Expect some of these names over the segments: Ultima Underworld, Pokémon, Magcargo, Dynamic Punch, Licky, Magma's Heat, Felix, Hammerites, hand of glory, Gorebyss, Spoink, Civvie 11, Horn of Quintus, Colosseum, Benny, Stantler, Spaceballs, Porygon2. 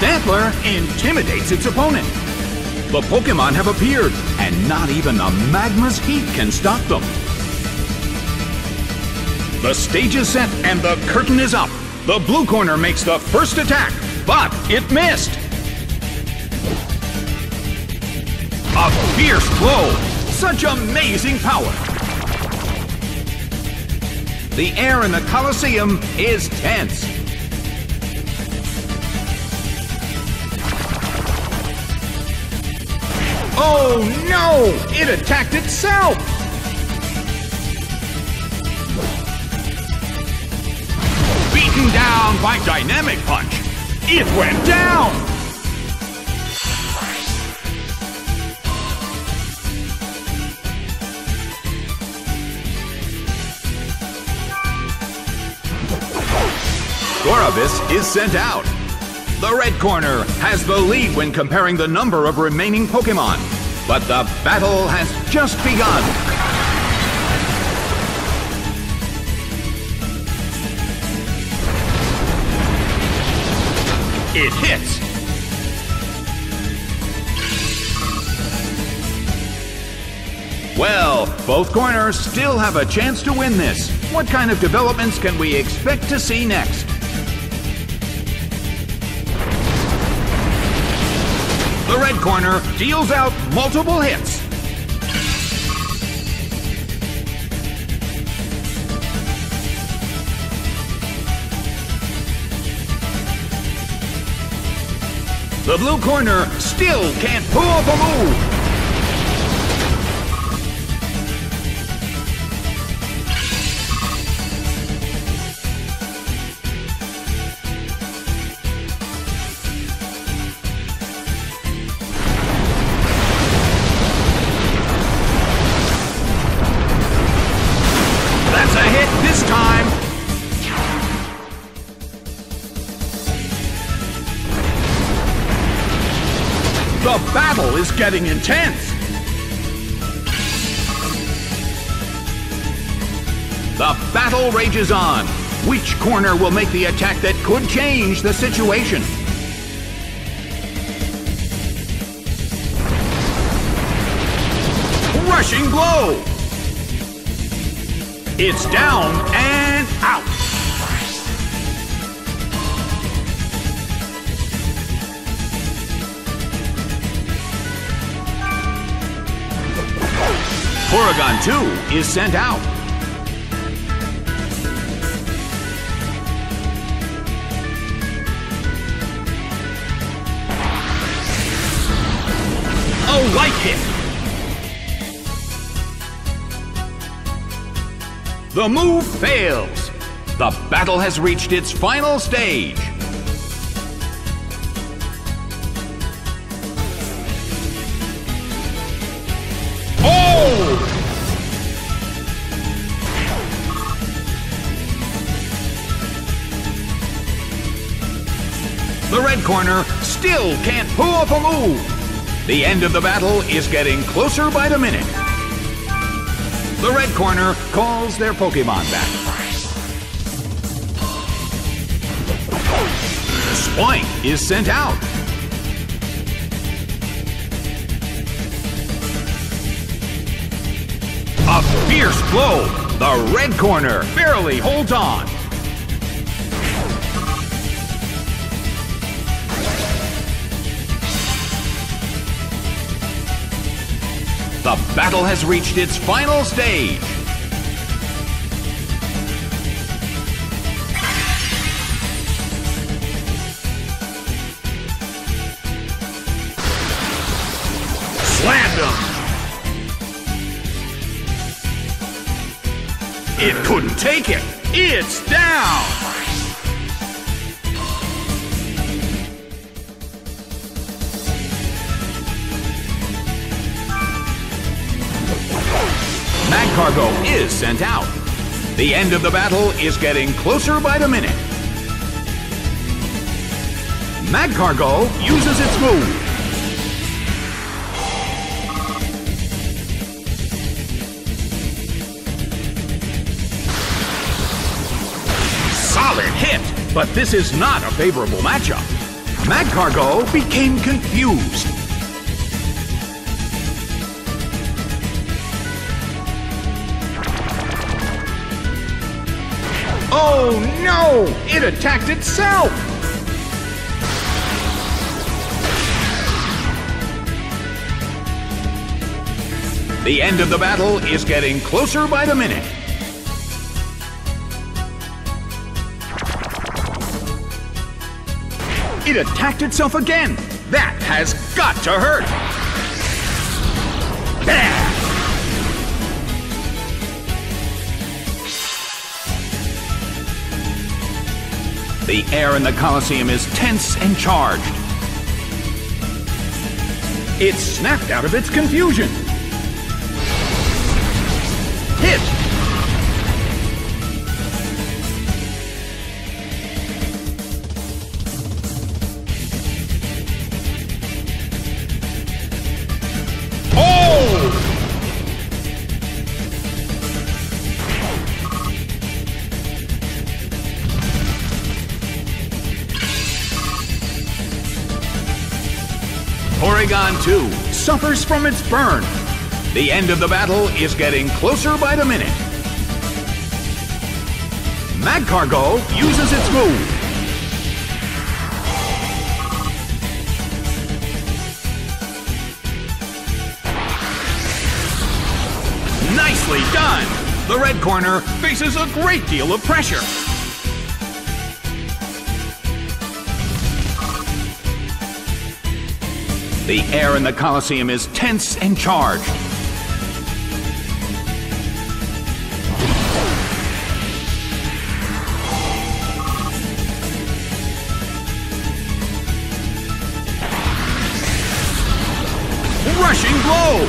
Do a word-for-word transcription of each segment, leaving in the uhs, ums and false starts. Stantler intimidates its opponent. The Pokémon have appeared, and not even the Magma's Heat can stop them. The stage is set, and the curtain is up. The blue corner makes the first attack, but it missed. A fierce blow! Such amazing power! The air in the Colosseum is tense. Oh no! It attacked itself! Beaten down by Dynamic Punch, it went down! Gorebyss is sent out. The red corner has the lead when comparing the number of remaining Pokémon, but the battle has just begun. It hits. Well, both corners still have a chance to win this. What kind of developments can we expect to see next? The red corner deals out multiple hits. The blue corner still can't pull off a move. That's a hit this time. The battle is getting intense! The battle rages on. Which corner will make the attack that could change the situation? Rushing blow! It's down and out! Porygon two is sent out. A light hit. The move fails. The battle has reached its final stage. The red corner still can't pull off a move. The end of the battle is getting closer by the minute. The red corner calls their Pokémon back. Spoink is sent out. A fierce blow. The red corner barely holds on. The battle has reached its final stage. Slammed him! It couldn't take it! It's down! Magcargo is sent out. The end of the battle is getting closer by the minute. Magcargo uses its move. Solid hit, but this is not a favorable matchup. Magcargo became confused. Oh no! It attacked itself! The end of the battle is getting closer by the minute. It attacked itself again. That has got to hurt. Bah! The air in the Colosseum is tense and charged. It snapped out of its confusion. Hit! Oh! Porygon two suffers from its burn. The end of the battle is getting closer by the minute. Magcargo uses its move. Nicely done! The red corner faces a great deal of pressure. The air in the Colosseum is tense and charged. Rushing blow!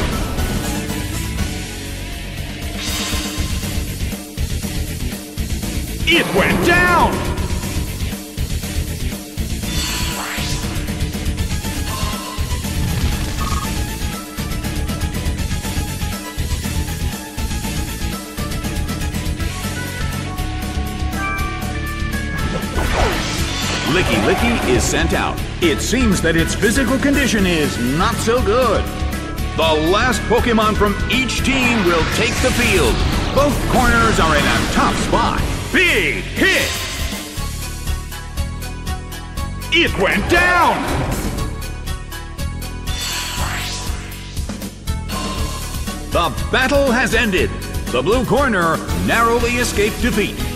It went down! Licky Licky is sent out. It seems that its physical condition is not so good. The last Pokémon from each team will take the field. Both corners are in a tough spot. Big hit! It went down! The battle has ended. The blue corner narrowly escaped defeat.